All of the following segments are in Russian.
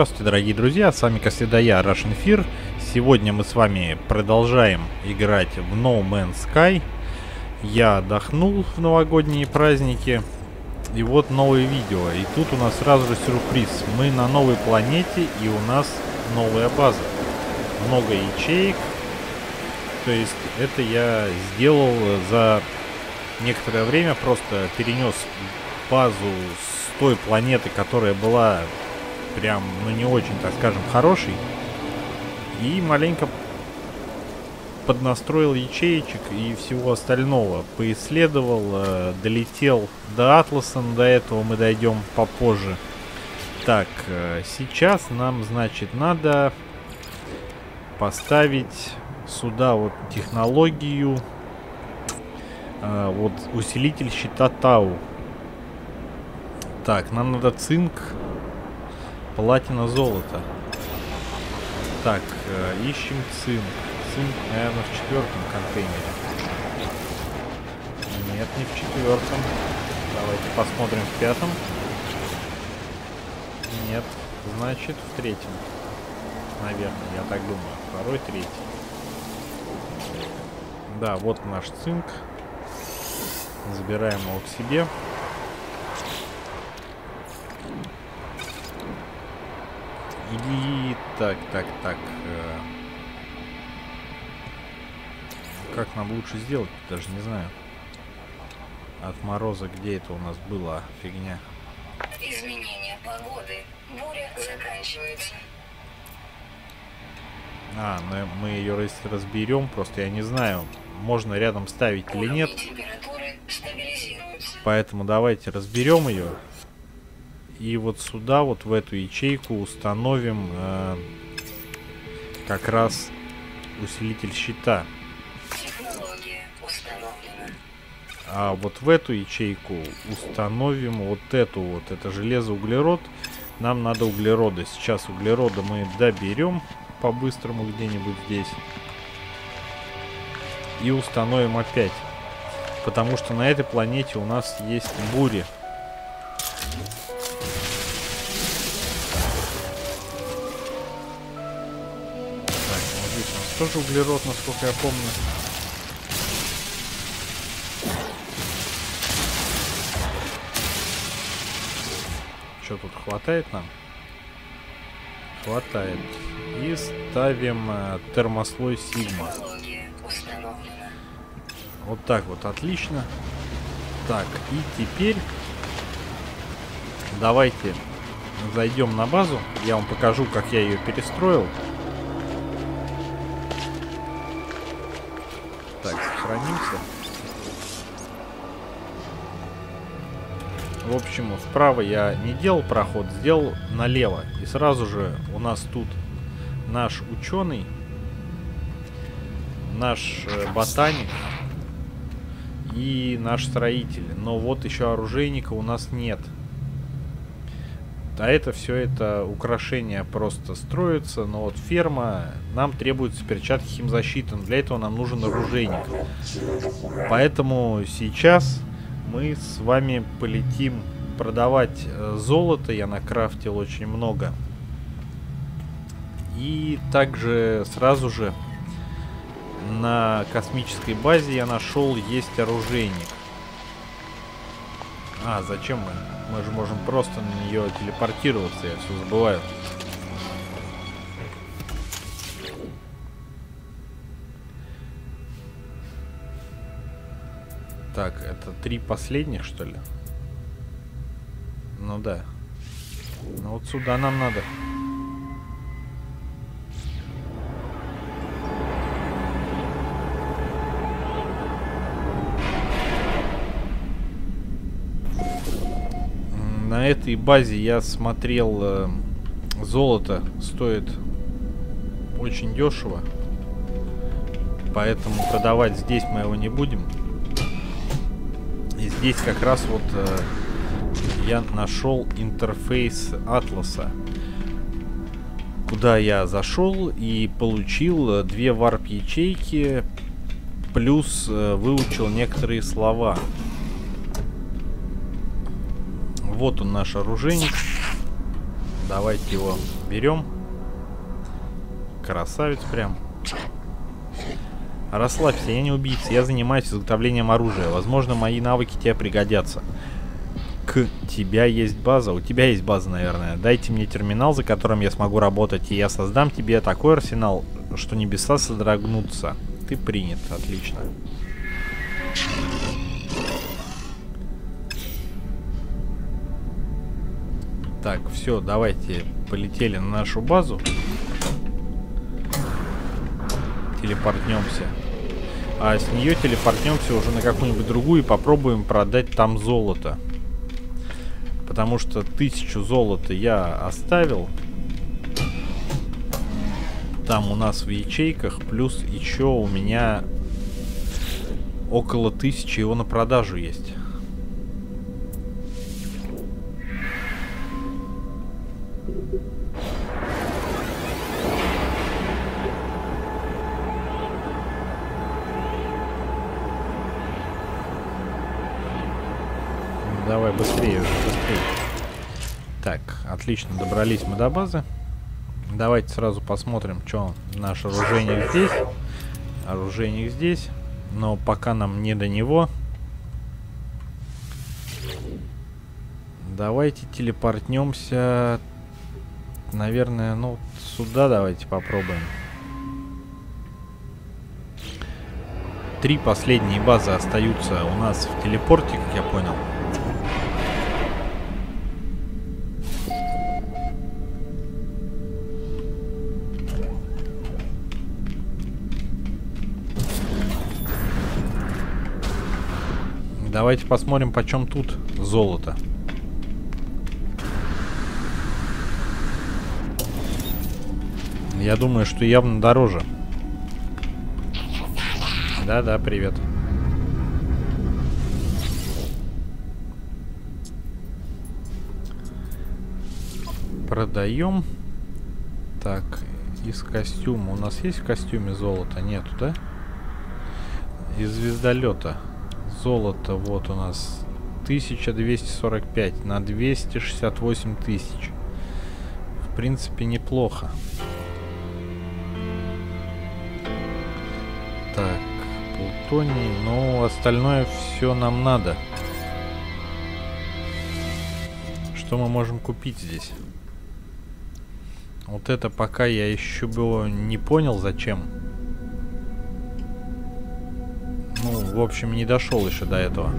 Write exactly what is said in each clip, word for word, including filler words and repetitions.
Здравствуйте, дорогие друзья, с вами, как всегда, я, Russian Fear. Сегодня мы с вами продолжаем играть в No Man's Sky. Я отдохнул в новогодние праздники. И вот новое видео. И тут у нас сразу же сюрприз. Мы на новой планете, и у нас новая база. Много ячеек. То есть это я сделал за некоторое время. Просто перенес базу с той планеты, которая была... прям, ну не очень, так скажем, хороший. И маленько поднастроил ячеечек и всего остального. Поисследовал, э, долетел до Атласа, до этого мы дойдем попозже. Так, э, сейчас нам, значит, надо поставить сюда вот технологию, э, вот усилитель щита ТАУ. Так, нам надо цинк, платина, золото. Так, э, ищем цинк. Цинк, наверное, в четвертом контейнере. Нет, не в четвертом. Давайте посмотрим в пятом. Нет, значит в третьем. Наверное, я так думаю. Второй, третий. Да, вот наш цинк. Забираем его к себе. И так, так, так. Как нам лучше сделать? Даже не знаю. От мороза, где это у нас была фигня? Изменение погоды. Буря заканчивается. А, ну мы ее разберем. Просто я не знаю, можно рядом ставить или нет. Поэтому давайте разберем ее. И вот сюда, вот в эту ячейку установим э, как раз усилитель щита. А вот в эту ячейку установим вот эту вот. Это железо-углерод. Нам надо углерода. Сейчас углерода мы доберем по-быстрому где-нибудь здесь. И установим опять. Потому что на этой планете у нас есть бури. Тоже углерод, насколько я помню. Что тут хватает нам? Хватает. И ставим э, термослой Сигма. Вот так вот, отлично. Так, и теперь давайте зайдем на базу. Я вам покажу, как я ее перестроил. Так, сохранимся. В общем, вправо я не делал проход, сделал налево. И сразу же у нас тут наш ученый, наш ботаник и наш строитель. Но вот еще оружейника у нас нет. А это все это украшения просто строятся. Но вот ферма, нам требуются перчатки химзащиты. Для этого нам нужен оружейник. Поэтому сейчас мы с вами полетим продавать золото. Я накрафтил очень много. И также сразу же на космической базе я нашел есть оружейник. А, зачем мы? Мы же можем просто на нее телепортироваться, я все забываю. Так, это три последних, что ли? Ну да. Ну вот сюда нам надо. На этой базе я смотрел, э, золото стоит очень дешево, поэтому продавать здесь мы его не будем. И здесь как раз вот э, я нашел интерфейс Атласа, куда я зашел и получил две варп-ячейки, плюс э, выучил некоторые слова. Вот он, наш оружейник. Давайте его берем. Красавец прям. Расслабься, я не убийца, я занимаюсь изготовлением оружия. Возможно, мои навыки тебе пригодятся. К тебя есть база, у тебя есть база, наверное. Дайте мне терминал, за которым я смогу работать, и я создам тебе такой арсенал, что небеса содрогнутся. Ты принят, отлично. Так, все, давайте полетели на нашу базу. Телепортнемся. А с нее телепортнемся уже на какую-нибудь другую и попробуем продать там золото. Потому что тысячу золота я оставил. Там у нас в ячейках. Плюс еще у меня около тысячи его на продажу есть. Давай быстрее уже, быстрее. Так, отлично, добрались мы до базы. Давайте сразу посмотрим, что наш оружейник здесь. Оружейник здесь, но пока нам не до него. Давайте телепортнемся, наверное, ну, сюда давайте попробуем. Три последние базы остаются у нас в телепорте, как я понял. Давайте посмотрим, почем тут золото. Я думаю, что явно дороже. Да-да, привет. Продаем. Так, из костюма. У нас есть в костюме золото? Нету, да? Из звездолета. Золото вот у нас тысяча двести сорок пять на двести шестьдесят восемь тысяч. В принципе, неплохо. Так, плутоний, но остальное все нам надо. Что мы можем купить здесь? Вот это пока я еще было не понял, зачем. В общем, не дошел еще до этого.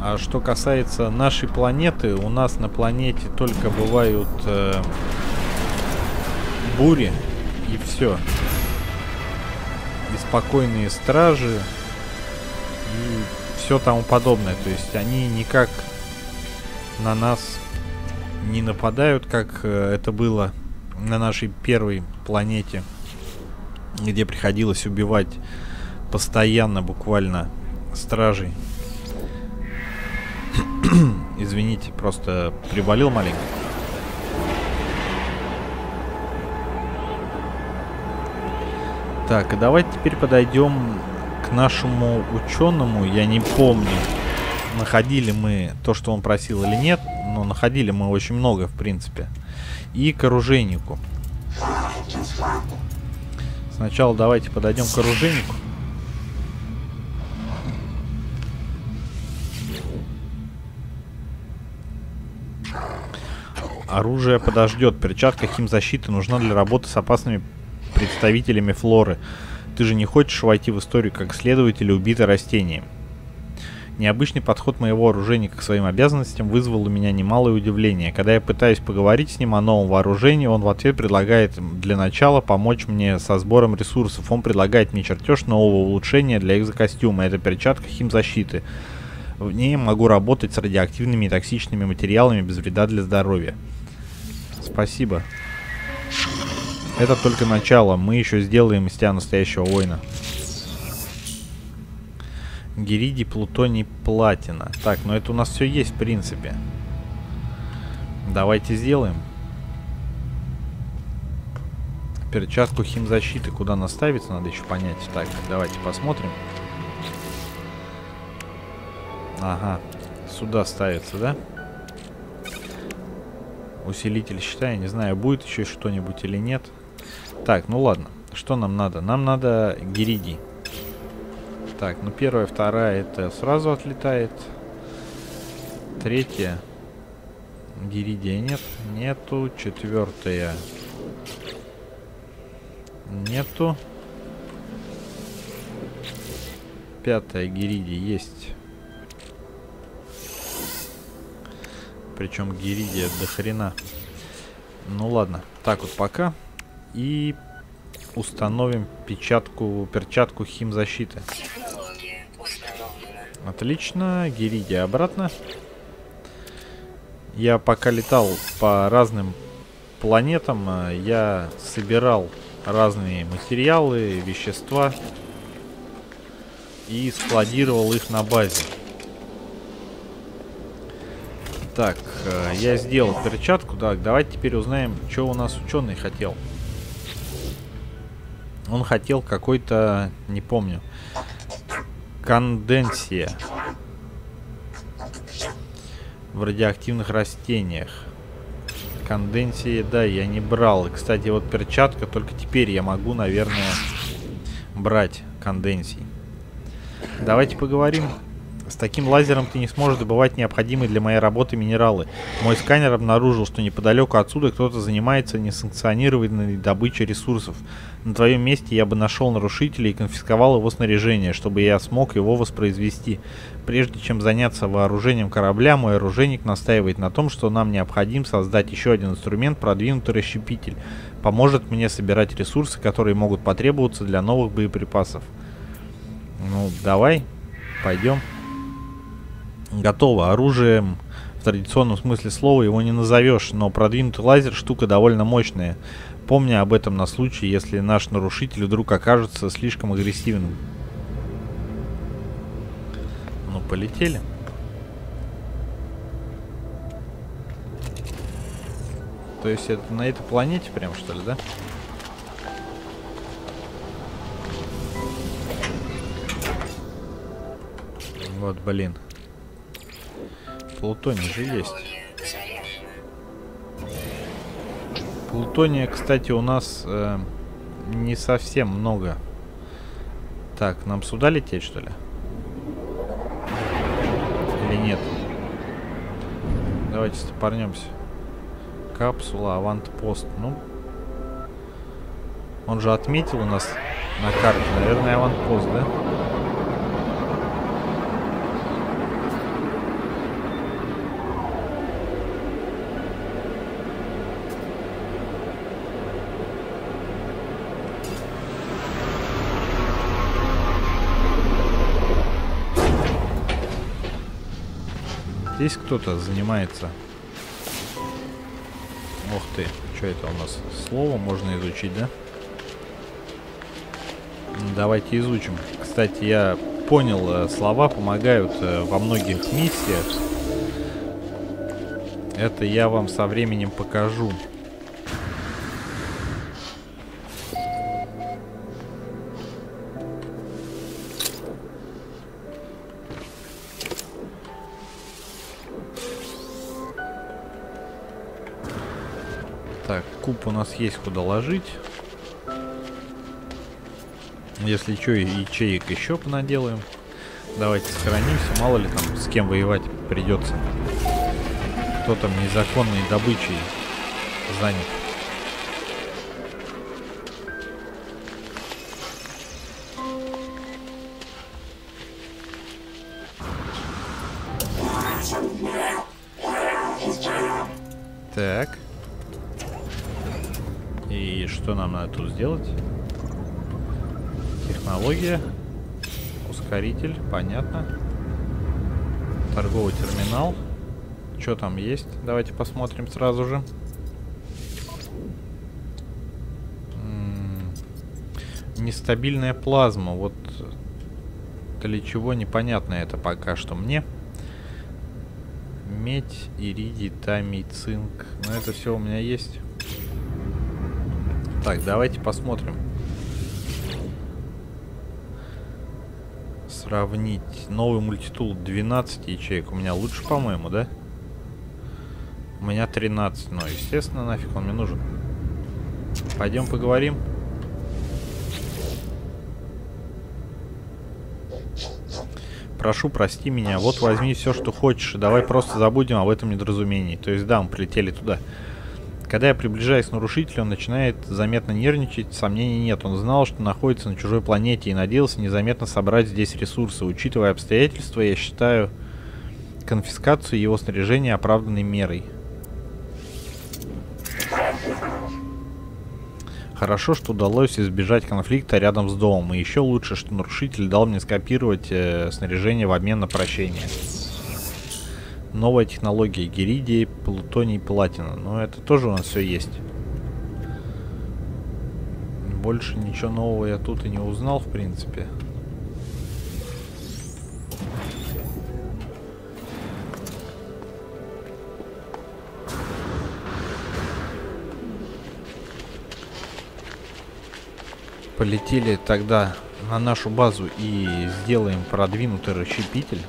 А что касается нашей планеты, у нас на планете только бывают э, бури и все. И спокойные стражи и все тому подобное. То есть они никак на нас не нападают, как это было на нашей первой планете, где приходилось убивать постоянно, буквально, стражей. Извините, просто приболел маленько. Так, и давайте теперь подойдем к нашему ученому. Я не помню, находили мы то, что он просил или нет, но находили мы очень много, в принципе. И к оружейнику. Сначала давайте подойдем к оружейнику. Оружие подождет. Перчатка химзащиты нужна для работы с опасными представителями флоры. Ты же не хочешь войти в историю как следователь, убитый растением. Необычный подход моего оружейника к своим обязанностям вызвал у меня немалое удивление. Когда я пытаюсь поговорить с ним о новом вооружении, он в ответ предлагает для начала помочь мне со сбором ресурсов. Он предлагает мне чертеж нового улучшения для экзокостюма. Это перчатка химзащиты. В ней могу работать с радиоактивными и токсичными материалами без вреда для здоровья. Спасибо. Это только начало. Мы еще сделаем из тебя настоящего воина. Гиридий, плутоний, платина. Так, ну это у нас все есть, в принципе. Давайте сделаем. Перчатку химзащиты куда наставиться, надо еще понять. Так, давайте посмотрим. Ага, сюда ставится, да? усилитель щита. Я не знаю, будет еще что-нибудь или нет. Так, ну ладно. Что нам надо? Нам надо гиридий. Так, ну первая, вторая это сразу отлетает. Третья. Гиридия нет. Нету. Четвертая. Нету. Пятая гиридия есть. Причем гиридия до хрена. Ну ладно. Так вот пока. И установим печатку, перчатку химзащиты. Отлично. Гиридия обратно. Я пока летал по разным планетам, я собирал разные материалы, вещества и складировал их на базе. Так, я сделал перчатку. Так, давайте теперь узнаем, что у нас ученый хотел. Он хотел какой-то, не помню, конденсия в радиоактивных растениях. Конденсии, да, я не брал. И, кстати, вот перчатка, только теперь я могу, наверное, брать конденсии. Давайте поговорим. С таким лазером ты не сможешь добывать необходимые для моей работы минералы. Мой сканер обнаружил, что неподалеку отсюда кто-то занимается несанкционированной добычей ресурсов. На твоем месте я бы нашел нарушителя и конфисковал его снаряжение, чтобы я смог его воспроизвести. Прежде чем заняться вооружением корабля, мой оружейник настаивает на том, что нам необходимо создать еще один инструмент, продвинутый расщепитель. Поможет мне собирать ресурсы, которые могут потребоваться для новых боеприпасов. Ну, давай, пойдем. Готово. Оружием в традиционном смысле слова его не назовешь, но продвинутый лазер штука довольно мощная. Помни об этом на случай, если наш нарушитель вдруг окажется слишком агрессивным. Ну, полетели. То есть это на этой планете прям, что ли, да? Вот, блин. Плутоний же есть. Плутония, кстати, у нас э, не совсем много. Так, нам сюда лететь, что ли? Или нет? Давайте стопорнемся. Капсула, авантпост. Ну, он же отметил у нас на карте. Наверное, авантпост, да? Здесь кто-то занимается. Ох ты, что это у нас? Слово можно изучить, да? Давайте изучим. Кстати, я понял, слова помогают во многих миссиях. Это я вам со временем покажу. У нас есть куда ложить. Если что, ячеек еще понаделаем. Давайте сохранимся. Мало ли там с кем воевать придется. Кто там незаконной добычей занят. Так. И что нам надо тут сделать? Технология. Ускоритель. Понятно. Торговый терминал. Что там есть? Давайте посмотрим сразу же. М-м- нестабильная плазма. Вот для чего непонятно это пока что мне. Медь, иридий, тамий, цинк. Но это все у меня есть. Так, давайте посмотрим. Сравнить. Новый мультитул двенадцать ячеек. У меня лучше, по-моему, да? У меня тринадцать. Ну, естественно, нафиг он мне нужен. Пойдем поговорим. Прошу, прости меня. Вот возьми все, что хочешь. Давай просто забудем об этом недоразумении. То есть, да, мы прилетели туда. Когда я приближаюсь к нарушителю, он начинает заметно нервничать. Сомнений нет. Он знал, что находится на чужой планете и надеялся незаметно собрать здесь ресурсы. Учитывая обстоятельства, я считаю конфискацию его снаряжения оправданной мерой. Хорошо, что удалось избежать конфликта рядом с домом. И еще лучше, что нарушитель дал мне скопировать э, снаряжение в обмен на прощение. Новая технология. Гиридий, плутоний, платина. Но это тоже у нас все есть. Больше ничего нового я тут и не узнал, в принципе. Полетели тогда на нашу базу и сделаем продвинутый расщепитель.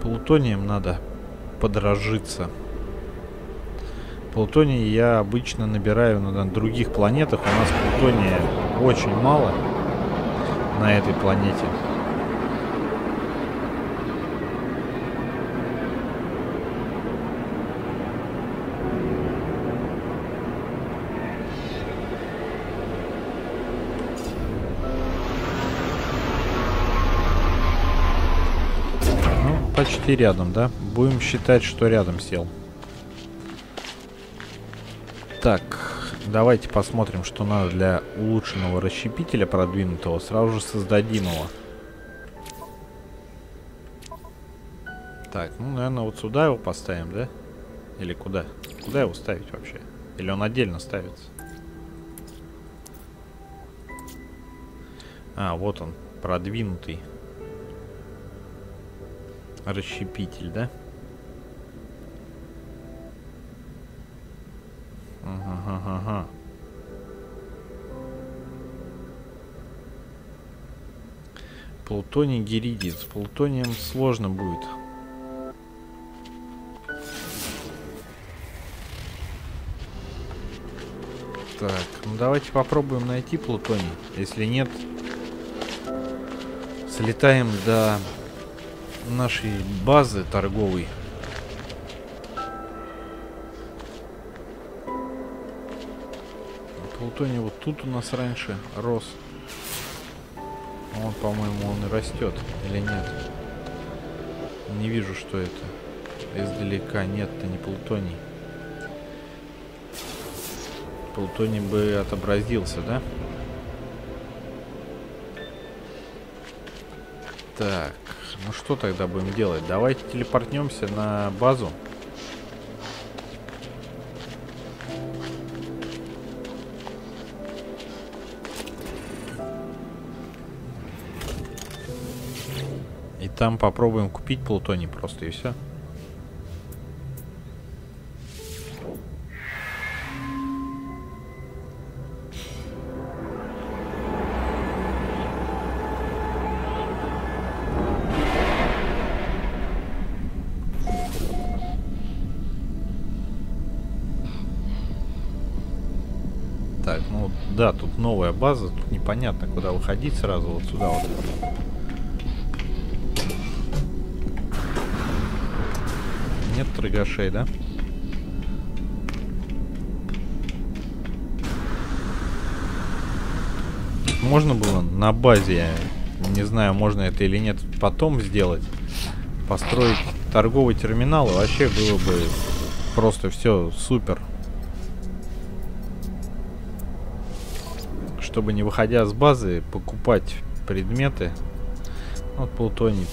Плутонием надо подорожиться. Плутоний я обычно набираю на других планетах. У нас плутония очень мало на этой планете. Почти рядом, да? Будем считать, что рядом сел. Так, давайте посмотрим, что надо для улучшенного расщепителя продвинутого. Сразу же создадим его. Так, ну, наверное, вот сюда его поставим, да? Или куда? Куда его ставить вообще? Или он отдельно ставится? А, вот он, продвинутый. Расщепитель, да? Ага, ага, ага. Плутоний, гиридий. С плутонием сложно будет. Так, ну давайте попробуем найти плутоний. Если нет, слетаем до нашей базы торговой. Плутоний вот тут у нас раньше рос. Он, по-моему, он и растет. Или нет? Не вижу, что это. Издалека. Нет, это не плутоний. Плутоний бы отобразился, да? Так. Ну что тогда будем делать? Давайте телепортнемся на базу. И там попробуем купить плутоний просто и все. Да, тут новая база, тут непонятно, куда выходить сразу, вот сюда вот. Нет торгашей, да? Можно было на базе, не знаю, можно это или нет, потом сделать, построить торговый терминал, и вообще было бы просто все супер. Чтобы не выходя с базы, покупать предметы. Вот плутоний.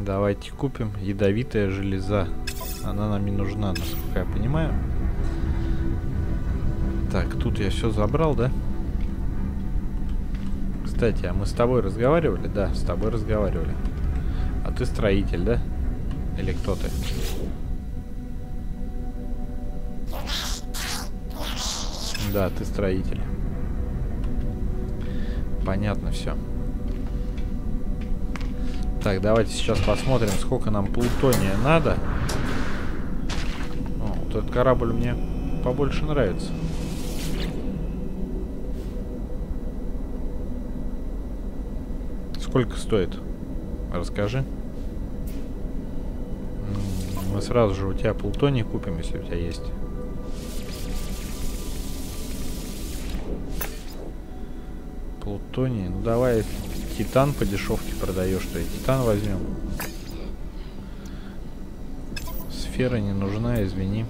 Давайте купим. Ядовитая железа. Она нам не нужна, насколько я понимаю. Так, тут я все забрал, да? Кстати, а мы с тобой разговаривали? Да, с тобой разговаривали. А ты строитель, да? Или кто ты? Да, ты строитель. Понятно все. Так, давайте сейчас посмотрим, сколько нам плутония надо. О, вот этот корабль мне побольше нравится. Сколько стоит? Расскажи. Мы сразу же у тебя плутоний купим, если у тебя есть. Плутоний. Ну давай титан по дешевке продаешь, то и титан возьмем. Сфера не нужна, извини.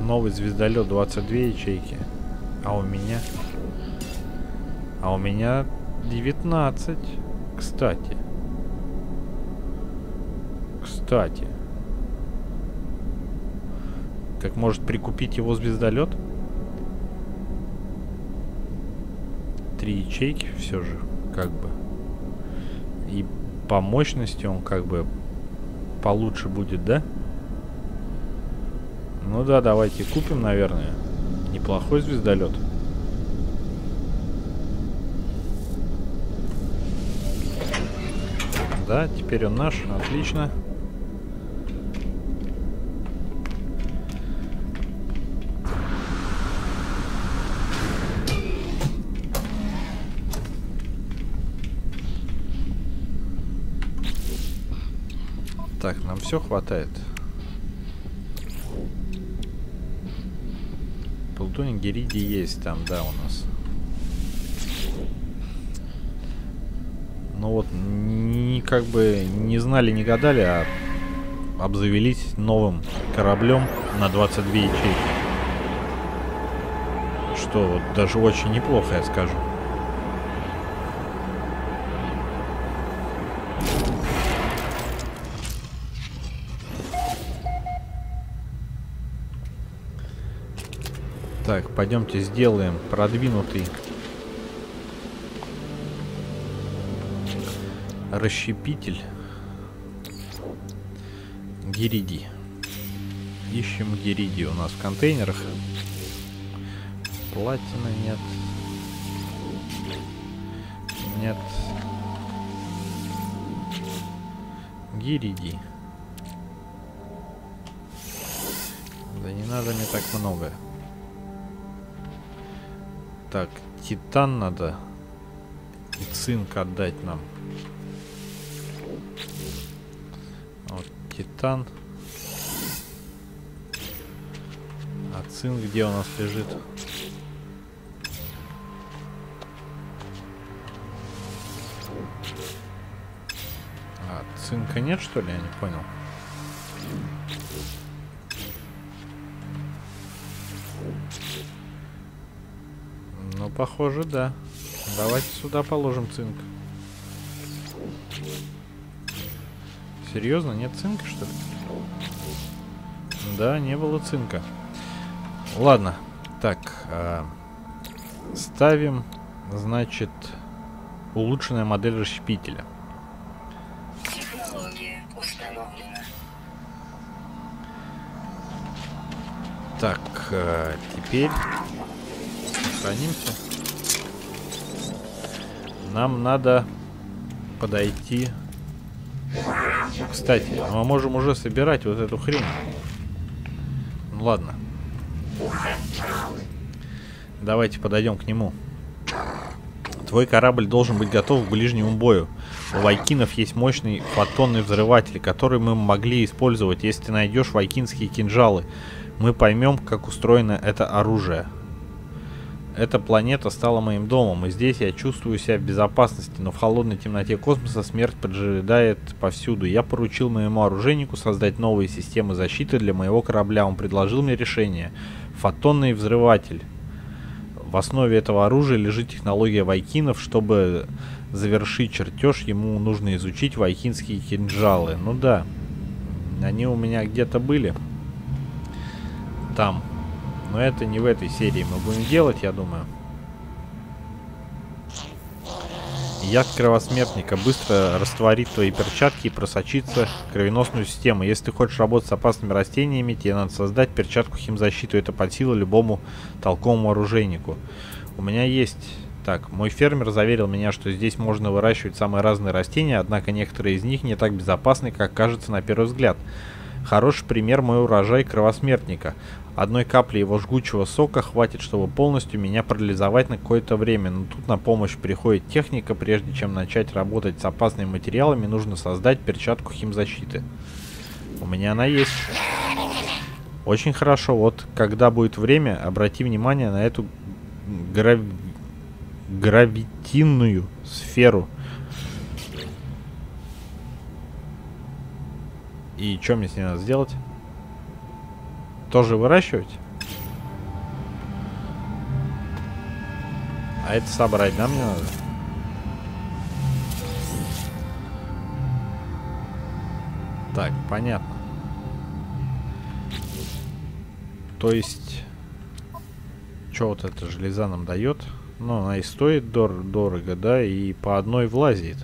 Новый звездолет двадцать две ячейки. А у меня... А у меня девятнадцать. Кстати. Кстати. Так может прикупить его звездолет? Три ячейки все же, как бы. И по мощности он как бы получше будет, да? Ну да, давайте купим, наверное. Неплохой звездолет. Да, теперь он наш, отлично. Так, нам все хватает. Плутоний, гиридий есть там, да, у нас. Ну вот, не, как бы не знали, не гадали, а обзавелись новым кораблем на двадцать две ячейки. Что вот даже очень неплохо, я скажу. Так, пойдемте сделаем продвинутый расщепитель гиридий. Ищем гиридий у нас в контейнерах. Платина нет. Нет. Гиридий. Да не надо мне так много. Так, титан надо и цинк отдать нам. Вот, титан. А цинк где у нас лежит? А, цинка нет, что ли? Я не понял. Ну, похоже, да. Давайте сюда положим цинк. Серьезно, нет цинка, что ли? Да, не было цинка. Ладно. Так. Э, ставим, значит, улучшенная модель расщепителя. Технология установлена. Так, э, теперь... Хранимся. Нам надо подойти. Кстати, мы можем уже собирать вот эту хрень. Ну ладно. Давайте подойдем к нему. Твой корабль должен быть готов к ближнему бою. У вайкинов есть мощный фотонный взрыватель, который мы могли использовать. Если ты найдешь вайкинские кинжалы, мы поймем, как устроено это оружие. Эта планета стала моим домом, и здесь я чувствую себя в безопасности, но в холодной темноте космоса смерть поджидает повсюду. Я поручил моему оружейнику создать новые системы защиты для моего корабля. Он предложил мне решение. Фотонный взрыватель. В основе этого оружия лежит технология вайкинов. Чтобы завершить чертеж, ему нужно изучить вайкинские кинжалы. Ну да, они у меня где-то были. Там. Но это не в этой серии мы будем делать, я думаю. Яд кровосмертника быстро растворит твои перчатки и просочится в кровеносную систему. Если ты хочешь работать с опасными растениями, тебе надо создать перчатку химзащиту. Это под силу любому толковому оружейнику. У меня есть... Так, мой фермер заверил меня, что здесь можно выращивать самые разные растения, однако некоторые из них не так безопасны, как кажется на первый взгляд. Хороший пример мой урожай кровосмертника. Одной капли его жгучего сока хватит, чтобы полностью меня парализовать на какое-то время, но тут на помощь приходит техника. Прежде чем начать работать с опасными материалами, нужно создать перчатку химзащиты. У меня она есть. Очень хорошо, вот когда будет время, обрати внимание на эту гра... гравитинную сферу. И что мне с ней надо сделать? Тоже выращивать? А это собрать, да, мне надо? Так, понятно. То есть... Что вот эта железа нам дает? Ну, она и стоит дор- дорого, да, и по одной влазит.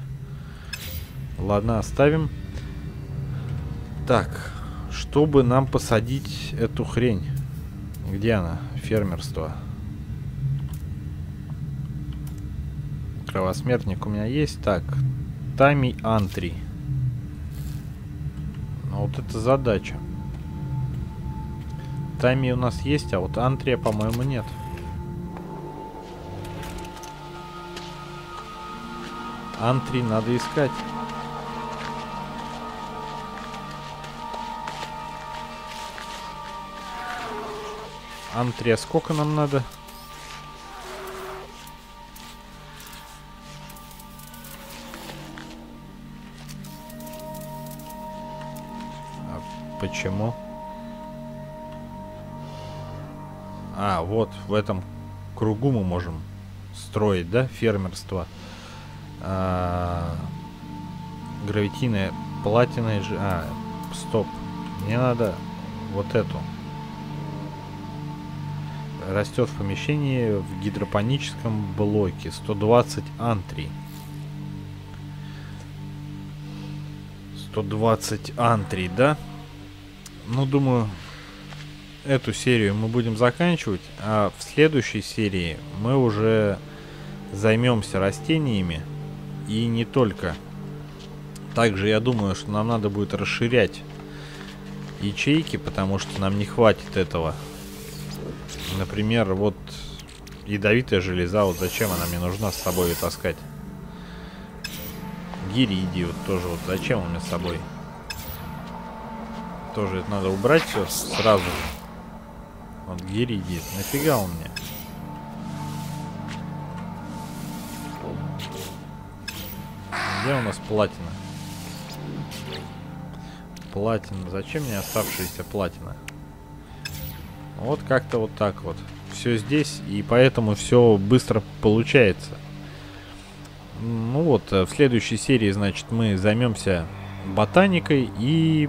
Ладно, оставим. Так, чтобы нам посадить эту хрень. Где она? Фермерство. Кровосмертник у меня есть. Так, Тами Антри. Ну, вот это задача. Тами у нас есть, а вот Антрия, по-моему, нет. Антри надо искать. Антрия, сколько нам надо? А почему? А, вот в этом кругу мы можем строить, да, фермерство. А, гравитиная платина и же... А, стоп. Мне надо вот эту. Растет в помещении в гидропоническом блоке. сто двадцать антрий. сто двадцать антрий, да? Ну, думаю, эту серию мы будем заканчивать. А в следующей серии мы уже займемся растениями. И не только. Также я думаю, что нам надо будет расширять ячейки, потому что нам не хватит этого. Например, вот ядовитая железа. Вот зачем она мне нужна с собой таскать? Гиридий вот тоже. Вот зачем он мне с собой? Тоже это надо убрать все сразу же. Вот гиридий. Нафига он мне? Где у нас платина? Платина. Зачем мне оставшаяся платина? Вот как-то вот так вот. Все здесь, и поэтому все быстро получается. Ну вот, в следующей серии, значит, мы займемся ботаникой и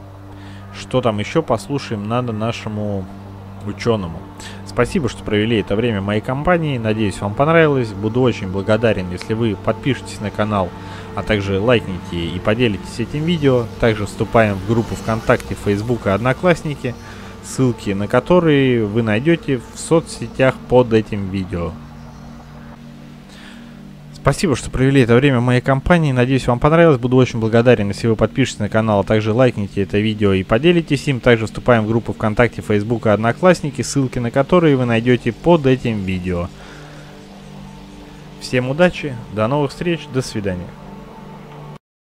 что там еще послушаем надо нашему ученому. Спасибо, что провели это время моей компании. Надеюсь, вам понравилось. Буду очень благодарен, если вы подпишетесь на канал, а также лайкните и поделитесь этим видео. Также вступаем в группу ВКонтакте, Фейсбука, Одноклассники, ссылки на которые вы найдете в соцсетях под этим видео. Спасибо, что провели это время в моей компании. Надеюсь, вам понравилось. Буду очень благодарен, если вы подпишетесь на канал, а также лайкните это видео и поделитесь им. Также вступаем в группу ВКонтакте, Фейсбука, Одноклассники, ссылки на которые вы найдете под этим видео. Всем удачи, до новых встреч, до свидания.